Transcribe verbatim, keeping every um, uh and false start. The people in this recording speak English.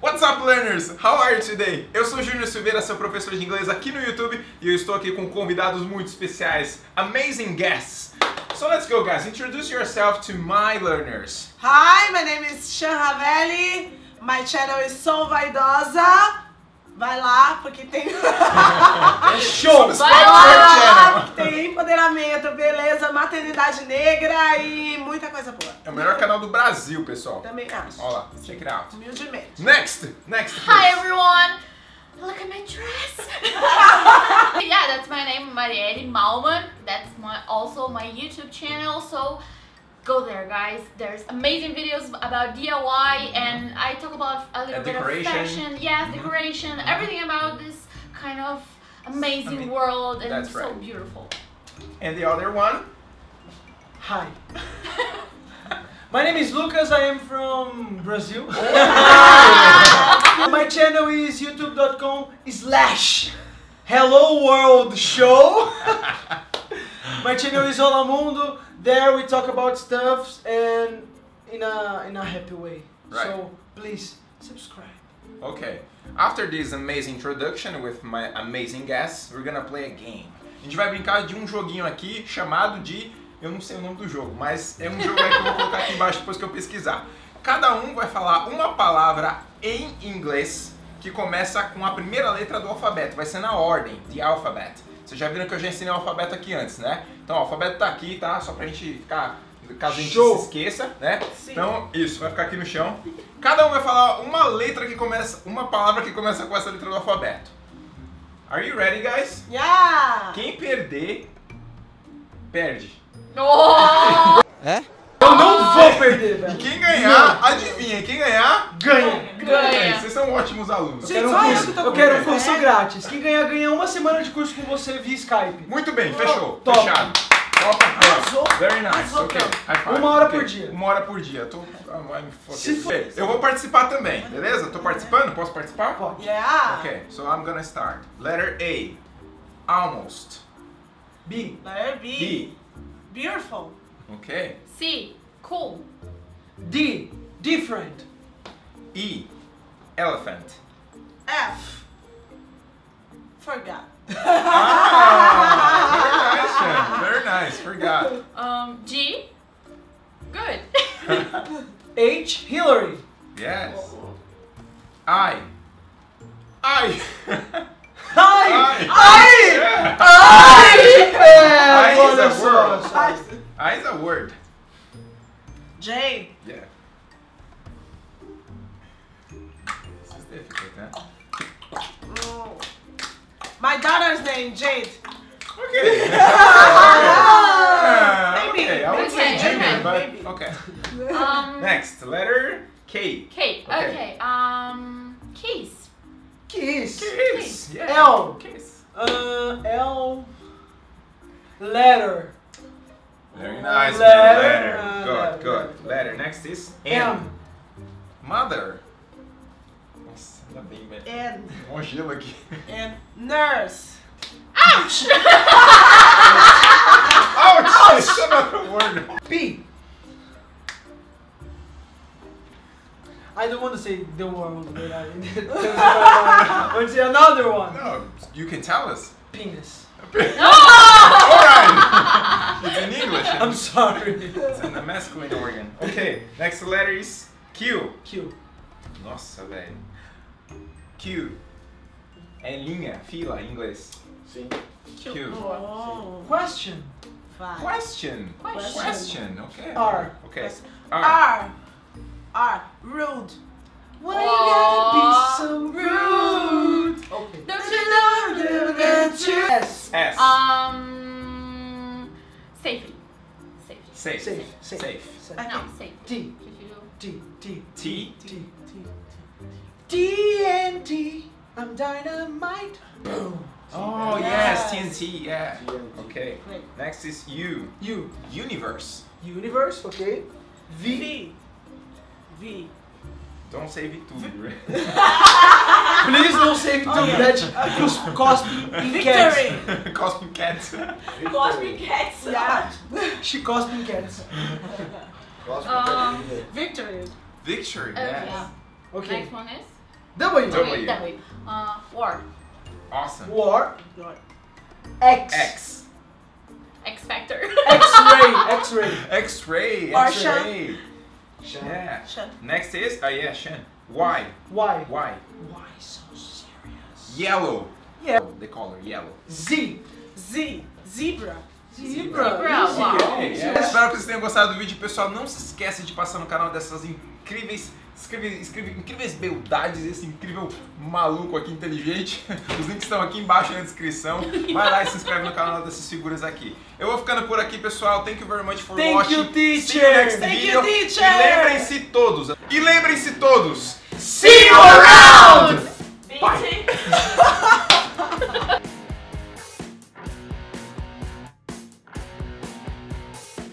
What's up, learners? How are you today? Eu sou Júnior Silveira, seu professor de inglês aqui no YouTube, e eu estou aqui com convidados muito especiais, amazing guests. So let's go, guys. Introduce yourself to my learners. Hi, my name is Shan Ravelli. My channel is Sou Vaidosa. Vai lá, porque tem... É show! Vai lá, porque tem empoderamento, beleza, maternidade negra e muita coisa boa. É o melhor canal do Brasil, pessoal. Também acho. Olha lá, check it out. Humildemente. Next! Next, please. Hi, everyone! Look at my dress! Yeah, that's my name, Marielle Malman. That's my, also my YouTube channel, so... Go there, guys. There's amazing videos about D I Y, and I talk about a little a bit of fashion, yes, decoration, mm-hmm. everything about this kind of amazing I mean, world, and that's so right. beautiful. And the other one? Hi. My name is Lucas, I am from Brazil. My channel is youtube.com slash hello world show. My channel is Olá Mundo. There we talk about stuff and in a in a happy way. Right. So please subscribe. Okay. After this amazing introduction with my amazing guests, we're gonna play a game. A gente vai brincar de um joguinho aqui chamado de, eu não sei o nome do jogo, mas é um jogo que eu vou colocar aqui embaixo depois que eu pesquisar. Cada um vai falar uma palavra em inglês que começa com a primeira letra do alfabeto. Vai ser na ordem, the alphabet. Vocês já viram que eu já ensinei o alfabeto aqui antes, né? Então, o alfabeto tá aqui, tá? Só pra gente ficar... Caso a gente Show. se esqueça, né? Sim. Então, isso. Vai ficar aqui no chão. Cada um vai falar uma letra que começa... Uma palavra que começa com essa letra do alfabeto. Are you ready, guys? Yeah! Quem perder... Perde. Oh! É? Eu não vou perder, velho. E quem ganhar, não. adivinha, quem ganhar, ganha. ganha. ganha. Vocês são ótimos alunos. Gente, eu quero um curso, eu eu quero um curso é. grátis. Quem ganhar, ganha uma semana de curso com você via Skype. Muito bem, oh, fechou. Top. Fechado. Top. Arrasou. Very nice. Arrasou, okay. Okay. Uma hora okay. por dia. Uma hora por dia. Tô... Se for... Eu vou participar também, beleza? Tô participando? Posso participar? Pode. Yeah. Ok, so I'm gonna start. Letter A. Almost. B. Letter B. B. Beautiful. Okay. C. Cool. D. Different. E. Elephant. F. Forgot. Ah, very nice. Very nice. Forgot. Um, G. Good. H. Hillary. Yes. Whoa. I. I. I. I. I. I. I is a word. I. I is a word. J. Yeah. This is difficult, huh? Oh. My daughter's name, Jade. Okay. okay. Uh, Maybe. Okay, I would okay, say Jade, okay. but Maybe. okay. Um, Next, letter K. K. Okay. okay. Um, Kiss. Kiss. Kiss. Kiss. Yeah. L. Kiss. Uh, L. Letter. Very nice. Letter. Letter. Good, good. Letter. Next is M. M. Mother. Nossa, ainda bem, velho. N. Mó gelo aqui. N. Nurse. Ouch! Ouch! It's another word. P. I don't want to say the world, but I want to say another one. No, you can tell us. Penis. Penis. Alright! It's in English. I'm sorry. It's in the masculine organ. Okay, next letter is Q. Q. Nossa, velho. Q. É linha, fila em inglês. Sim. Q. Q. Oh. Question. Question. Question. Question. Okay. R. Okay. R. R. R. Rude. Why you gotta be so rude? Okay. Don't you know that you... S. S. Um... Safety. Safety. Safe. Safe. Safe. Safe. Safe. I know. Safe. T. T. T. T. T. T N T. I'm dynamite. Boom. Oh, yes. T N T. Yeah. Okay. Next is U. U. Universe. Universe. Okay. V. V. V. Don't say Vitória. Please don't say Vitória. That's Cosmic Cats. Cosmic Cats. Cosmic Cats. Yeah. She Cosmic Cats. Cosmic um, Victory. Victory, yes. Okay. Yeah. okay. Next one is? W. W. W. Uh, war. Awesome. War. War. X. X. X Factor. X-ray. X-ray. X-ray. X-ray. Shan. Yeah. Shan. Next is oh uh, yeah, Shan. Y. Y. Y. Why so serious? Yellow. Yeah. The color yellow. Z. Z. Zebra. Zebra. Zebra. Espero que vocês tenham gostado do vídeo, pessoal. Não se esqueça de passar no canal dessas incríveis, incríveis, incríveis, incríveis beldades, esse incrível maluco aqui inteligente. Os links estão aqui embaixo na descrição. Vai lá e se inscreve no canal dessas figuras aqui. Eu vou ficando por aqui, pessoal. Thank you very much for Thank watching. You, teacher. See you next Thank video. You, teacher. E lembrem-se todos. E lembrem-se todos. See you around. Bye.